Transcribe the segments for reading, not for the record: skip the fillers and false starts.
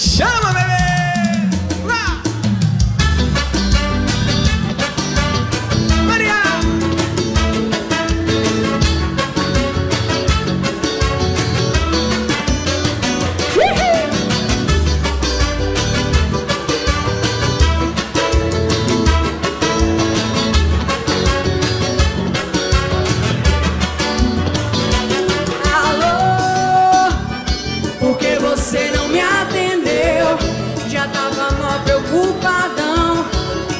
Chama, bebê! Lá! Maria! Alô, por que você não me atende? Culpadão,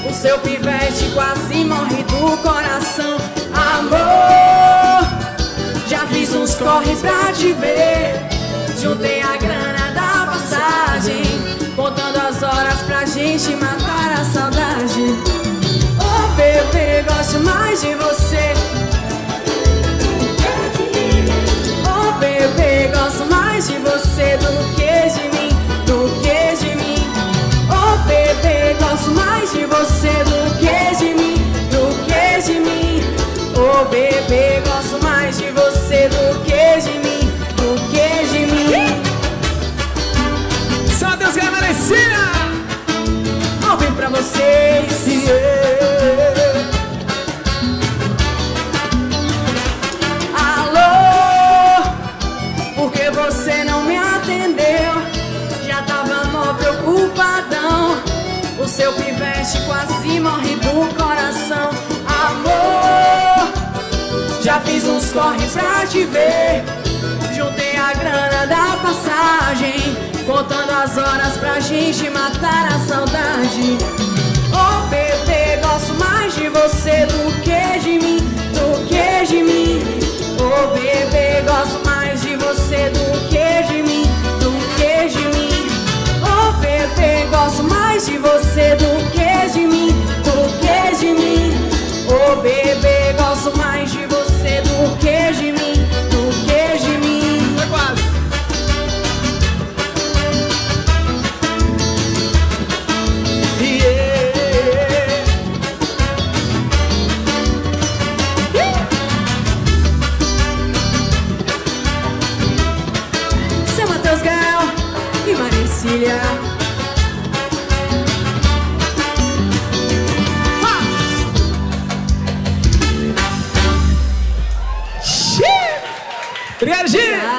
o seu pivete quase morre do coração. Amor, já fiz uns corres pra te ver, juntei a grana da passagem, contando as horas pra gente matar a saudade. Oh bebê, gosto mais de você. Oh bebê, gosto mais de você do que de mim, do que de mim. Bebê, gosto mais de você do que de mim, do que de mim. Oh, bebê, gosto mais de você do que de mim, do que de mim. Só Deus que agradecer. Ao vir pra vocês, alô, por que você não me atendeu? Já tava mó preocupadão. O seu pivete quase morre do coração. Amor, já fiz uns corres pra te ver, juntei a grana da passagem, contando as horas pra gente matar a saudade. Oh bebê, gosto mais de você do que de mim, do que de mim. Oh bebê, gosto mais de você do que de mim, do que de mim. Oh bebê, gosto mais de você do que de mim, do que de mim. Oh bebê, gosto mais de você do que de mim, do que de mim. Foi quase. Seu Matheus Gal e Maricília. Obrigado, Gil!